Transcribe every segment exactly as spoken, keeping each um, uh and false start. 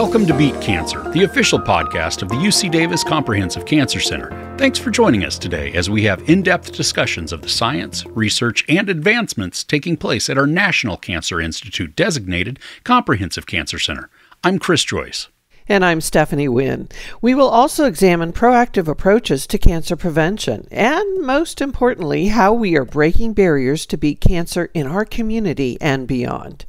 Welcome to Beat Cancer, the official podcast of the U C Davis Comprehensive Cancer Center. Thanks for joining us today as we have in-depth discussions of the science, research, and advancements taking place at our National Cancer Institute-designated Comprehensive Cancer Center. I'm Chris Joyce. And I'm Stephanie Winn. We will also examine proactive approaches to cancer prevention and, most importantly, how we are breaking barriers to beat cancer in our community and beyond.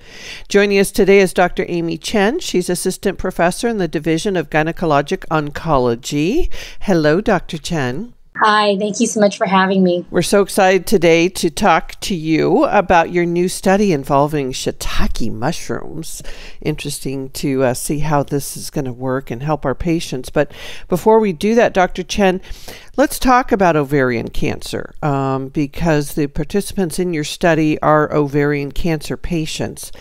Joining us today is Doctor Amy Chen. She's Assistant Professor in the Division of Gynecologic Oncology. Hello, Doctor Chen. Hi, thank you so much for having me. We're so excited today to talk to you about your new study involving shiitake mushrooms. Interesting to uh, see how this is going to work and help our patients. But before we do that, Doctor Chen, let's talk about ovarian cancer um, because the participants in your study are ovarian cancer patients.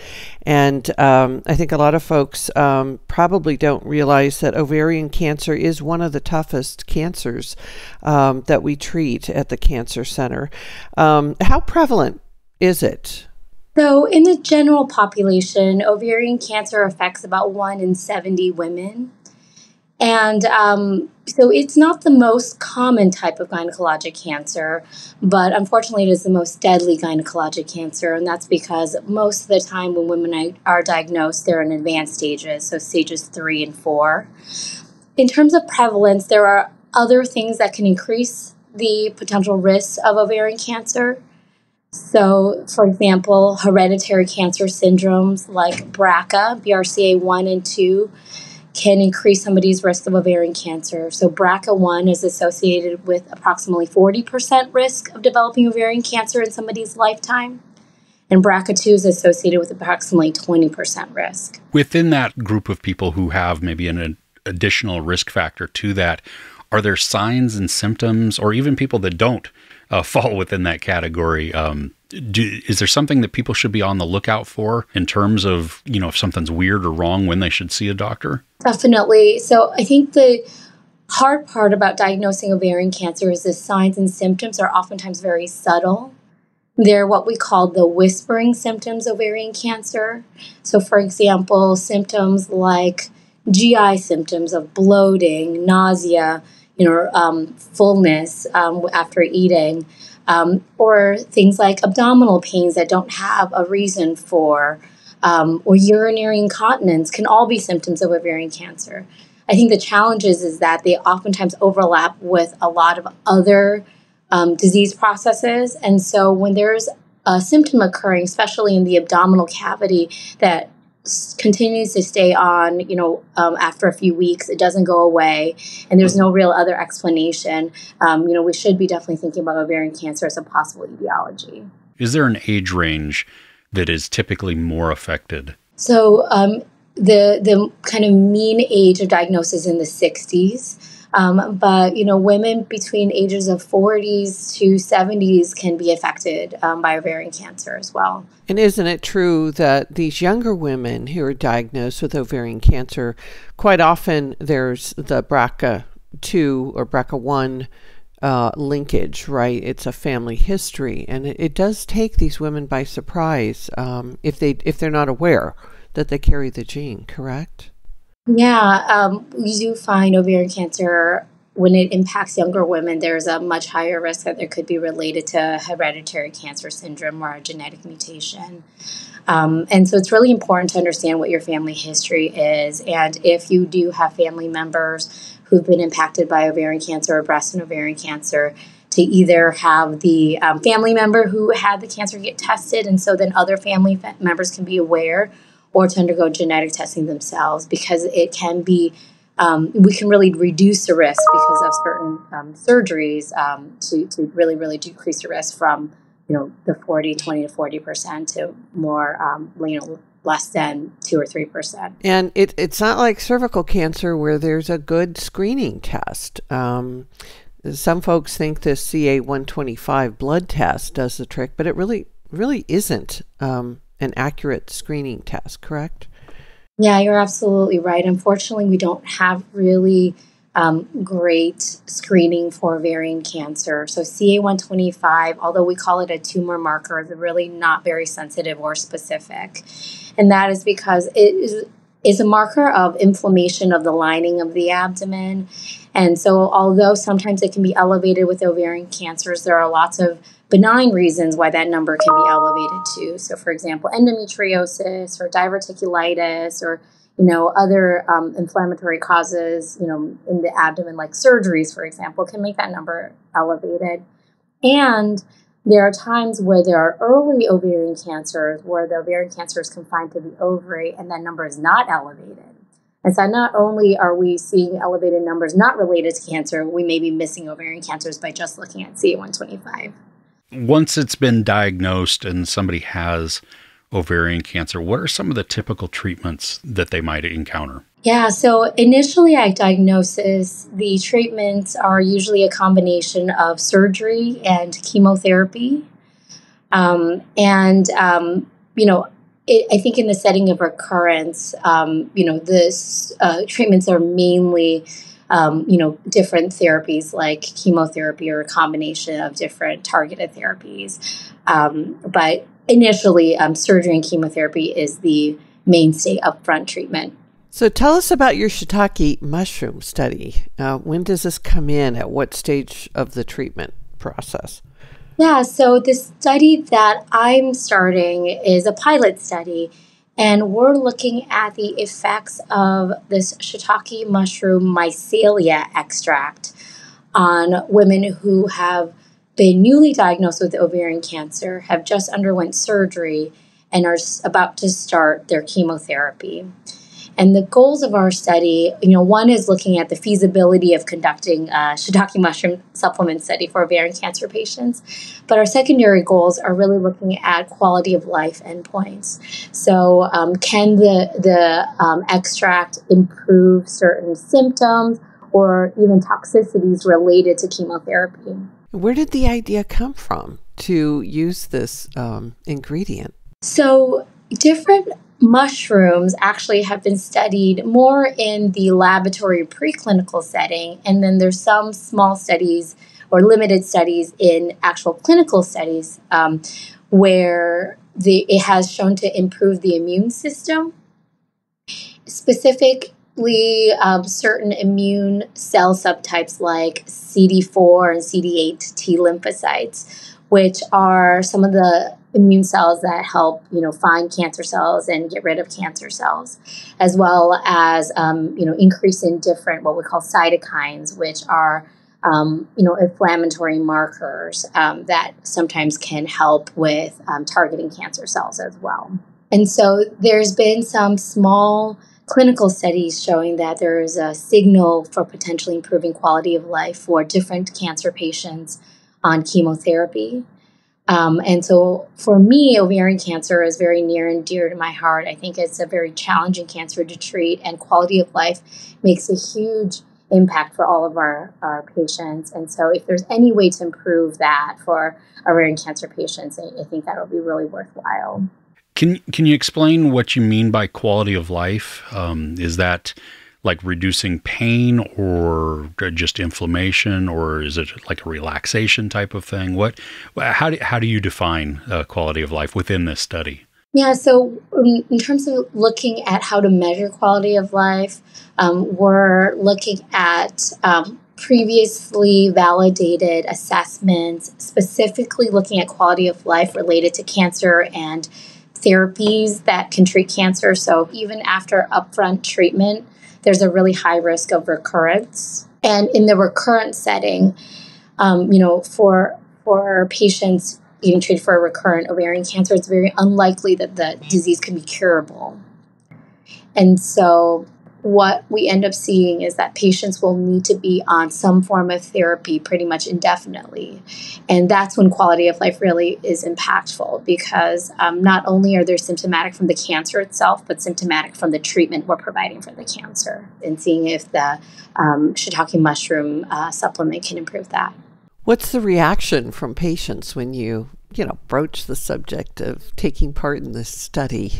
And um, I think a lot of folks um, probably don't realize that ovarian cancer is one of the toughest cancers um, that we treat at the cancer center. Um, how prevalent is it? So in the general population, ovarian cancer affects about one in seventy women. And um, so it's not the most common type of gynecologic cancer, but unfortunately it is the most deadly gynecologic cancer. And that's because most of the time when women are diagnosed, they're in advanced stages, so stages three and four. In terms of prevalence, there are other things that can increase the potential risk of ovarian cancer. So, for example, hereditary cancer syndromes like B R C A, B R C A one and two, can increase somebody's risk of ovarian cancer. So B R C A one is associated with approximately forty percent risk of developing ovarian cancer in somebody's lifetime. And B R C A two is associated with approximately twenty percent risk. Within that group of people who have maybe an ad- additional risk factor to that, are there signs and symptoms, or even people that don't uh, fall within that category, um, Do, is there something that people should be on the lookout for in terms of, you know, if something's weird or wrong, when they should see a doctor? Definitely. So I think the hard part about diagnosing ovarian cancer is the signs and symptoms are oftentimes very subtle. They're what we call the whispering symptoms of ovarian cancer. So, for example, symptoms like G I symptoms of bloating, nausea, you know, um, fullness um, after eating, Um, or things like abdominal pains that don't have a reason for, um, or urinary incontinence can all be symptoms of ovarian cancer. I think the challenge is, is that they oftentimes overlap with a lot of other um, disease processes. And so when there's a symptom occurring, especially in the abdominal cavity, that continues to stay on, you know, um, after a few weeks, it doesn't go away, and there's no real other explanation, um, you know, we should be definitely thinking about ovarian cancer as a possible etiology. Is there an age range that is typically more affected? So um, the, the kind of mean age of diagnosis in the sixties. Um, but, you know, women between ages of forties to seventies can be affected um, by ovarian cancer as well. And isn't it true that these younger women who are diagnosed with ovarian cancer, quite often there's the B R C A two or B R C A one uh, linkage, right? It's a family history. And it, it does take these women by surprise um, if they, if they're not aware that they carry the gene, correct? Yeah, um, we do find ovarian cancer, when it impacts younger women, there's a much higher risk that there could be related to hereditary cancer syndrome or a genetic mutation. Um, and so it's really important to understand what your family history is. And if you do have family members who've been impacted by ovarian cancer or breast and ovarian cancer, to either have the um, family member who had the cancer get tested, and so then other family fa- members can be aware, or to undergo genetic testing themselves, because it can be, um, we can really reduce the risk because of certain um, surgeries um, to, to really, really decrease the risk from, you know, the forty, twenty to forty percent to more, um, you know, less than two or three percent. And it, it's not like cervical cancer where there's a good screening test. Um, some folks think this C A one twenty-five blood test does the trick, but it really, really isn't. Um, an accurate screening test, correct? Yeah, you're absolutely right. Unfortunately, we don't have really um, great screening for ovarian cancer. So C A one twenty-five, although we call it a tumor marker, is really not very sensitive or specific. And that is because it is is a marker of inflammation of the lining of the abdomen. And so although sometimes it can be elevated with ovarian cancers, there are lots of benign reasons why that number can be elevated too. So for example, endometriosis or diverticulitis or, you know, other um, inflammatory causes, you know, in the abdomen, like surgeries, for example, can make that number elevated. And there are times where there are early ovarian cancers where the ovarian cancer is confined to the ovary and that number is not elevated. And so not only are we seeing elevated numbers not related to cancer, we may be missing ovarian cancers by just looking at C A one twenty-five. Once it's been diagnosed and somebody has ovarian cancer, what are some of the typical treatments that they might encounter? Yeah, so initially at diagnosis, the treatments are usually a combination of surgery and chemotherapy. Um, and, um, you know, it, I think in the setting of recurrence, um, you know, the uh, treatments are mainly, um, you know, different therapies like chemotherapy or a combination of different targeted therapies. Um, but initially, um, surgery and chemotherapy is the mainstay upfront treatment. So tell us about your shiitake mushroom study. Uh, when does this come in? At what stage of the treatment process? Yeah, so the study that I'm starting is a pilot study, and we're looking at the effects of this shiitake mushroom mycelia extract on women who have been newly diagnosed with ovarian cancer, have just underwent surgery, and are about to start their chemotherapy. And the goals of our study, you know, one is looking at the feasibility of conducting a shiitake mushroom supplement study for ovarian cancer patients. But our secondary goals are really looking at quality of life endpoints. So um, can the, the um, extract improve certain symptoms or even toxicities related to chemotherapy? Where did the idea come from to use this um, ingredient? So different mushrooms actually have been studied more in the laboratory preclinical setting, and then there's some small studies or limited studies in actual clinical studies um, where the, it has shown to improve the immune system, specifically um, certain immune cell subtypes like C D four and C D eight T lymphocytes, which are some of the immune cells that help, you know, find cancer cells and get rid of cancer cells, as well as, um, you know, increase in different what we call cytokines, which are, um, you know, inflammatory markers um, that sometimes can help with um, targeting cancer cells as well. And so there's been some small clinical studies showing that there is a signal for potentially improving quality of life for different cancer patients on chemotherapy. Um, and so for me, ovarian cancer is very near and dear to my heart. I think it's a very challenging cancer to treat, and quality of life makes a huge impact for all of our, our patients. And so if there's any way to improve that for ovarian cancer patients, I, I think that would be really worthwhile. Can, can you explain what you mean by quality of life? Um, is that like reducing pain or just inflammation, or is it like a relaxation type of thing? What, how do, how do you define uh, quality of life within this study? Yeah, so in terms of looking at how to measure quality of life, um, we're looking at um, previously validated assessments, specifically looking at quality of life related to cancer and therapies that can treat cancer. So even after upfront treatment, there's a really high risk of recurrence. And in the recurrent setting, um, you know, for, for patients being treated for a recurrent ovarian cancer, it's very unlikely that the disease can be curable. And so what we end up seeing is that patients will need to be on some form of therapy pretty much indefinitely. And that's when quality of life really is impactful, because um, not only are they symptomatic from the cancer itself, but symptomatic from the treatment we're providing for the cancer, and seeing if the um, shiitake mushroom uh, supplement can improve that. What's the reaction from patients when you, you know, broach the subject of taking part in this study?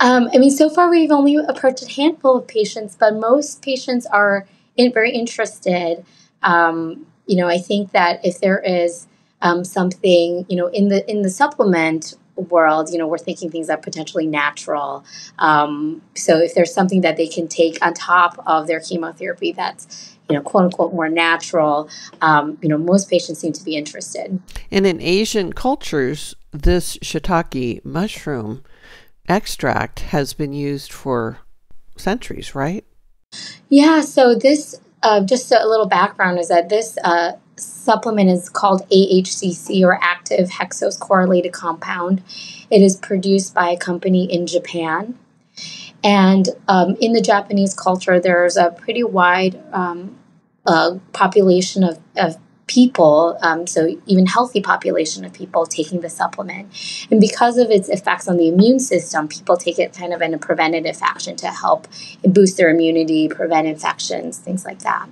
Um, I mean, so far we've only approached a handful of patients, but most patients are in, very interested. Um, you know, I think that if there is um, something, you know, in the in the supplement world, you know, we're thinking things that are potentially natural. Um, so if there's something that they can take on top of their chemotherapy that's, you know, quote unquote, more natural, um, you know, most patients seem to be interested. And in Asian cultures, this shiitake mushroom extract has been used for centuries, right? Yeah. So this, uh, just a little background is that this uh, supplement is called A H C C, or active hexose correlated compound. It is produced by a company in Japan. And um, in the Japanese culture, there's a pretty wide um, uh, population of, of people, um, so even healthy population of people taking the supplement. And because of its effects on the immune system, people take it kind of in a preventative fashion to help boost their immunity, prevent infections, things like that.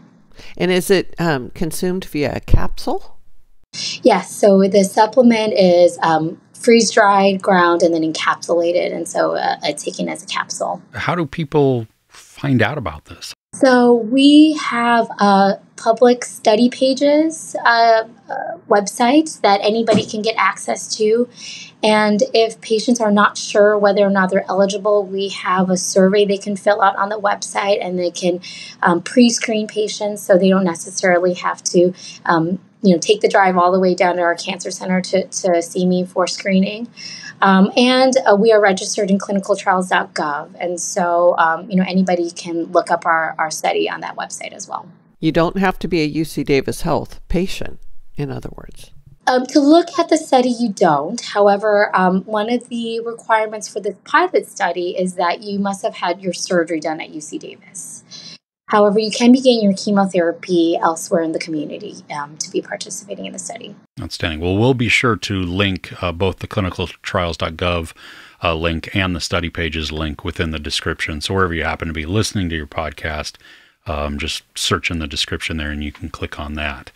And is it um, consumed via a capsule? Yes. So the supplement is um, freeze-dried, ground, and then encapsulated, and so uh, uh, taken as a capsule. How do people find out about this? So we have uh, public study pages, uh, uh, websites that anybody can get access to. And if patients are not sure whether or not they're eligible, we have a survey they can fill out on the website, and they can um, pre-screen patients so they don't necessarily have to um, you know, take the drive all the way down to our cancer center to, to see me for screening. Um, and uh, we are registered in clinical trials dot gov. And so, um, you know, anybody can look up our, our study on that website as well. You don't have to be a U C Davis Health patient, in other words. Um, to look at the study, you don't. However, um, one of the requirements for this pilot study is that you must have had your surgery done at U C Davis. However, you can begin your chemotherapy elsewhere in the community um, to be participating in the study. Outstanding. Well, we'll be sure to link uh, both the clinical trials dot gov uh, link and the study pages link within the description. So wherever you happen to be listening to your podcast, um, just search in the description there and you can click on that.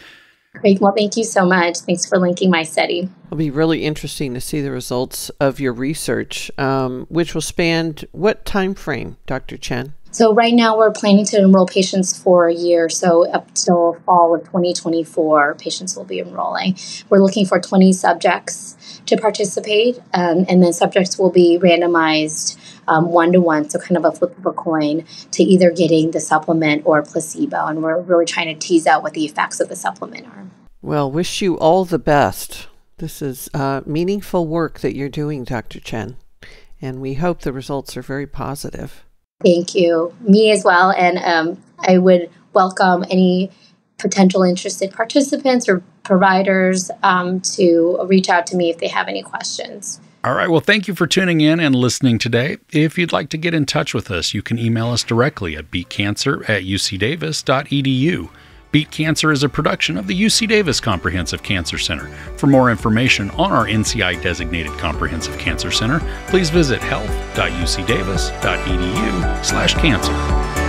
Great. Well, thank you so much. Thanks for linking my study. It'll be really interesting to see the results of your research, um, which will span what time frame, Doctor Chen? So right now we're planning to enroll patients for a year, so up till fall of twenty twenty-four, patients will be enrolling. We're looking for twenty subjects to participate, um, and then subjects will be randomized um, one-to-one, so kind of a flip of a coin, to either getting the supplement or placebo, and we're really trying to tease out what the effects of the supplement are. Well, wish you all the best. This is uh, meaningful work that you're doing, Doctor Chen, and we hope the results are very positive. Thank you. Me as well. And um, I would welcome any potential interested participants or providers um, to reach out to me if they have any questions. All right. Well, thank you for tuning in and listening today. If you'd like to get in touch with us, you can email us directly at beat cancer at u c davis dot e d u. Beat Cancer is a production of the U C Davis Comprehensive Cancer Center. For more information on our N C I-designated Comprehensive Cancer Center, please visit health dot u c davis dot e d u slash cancer.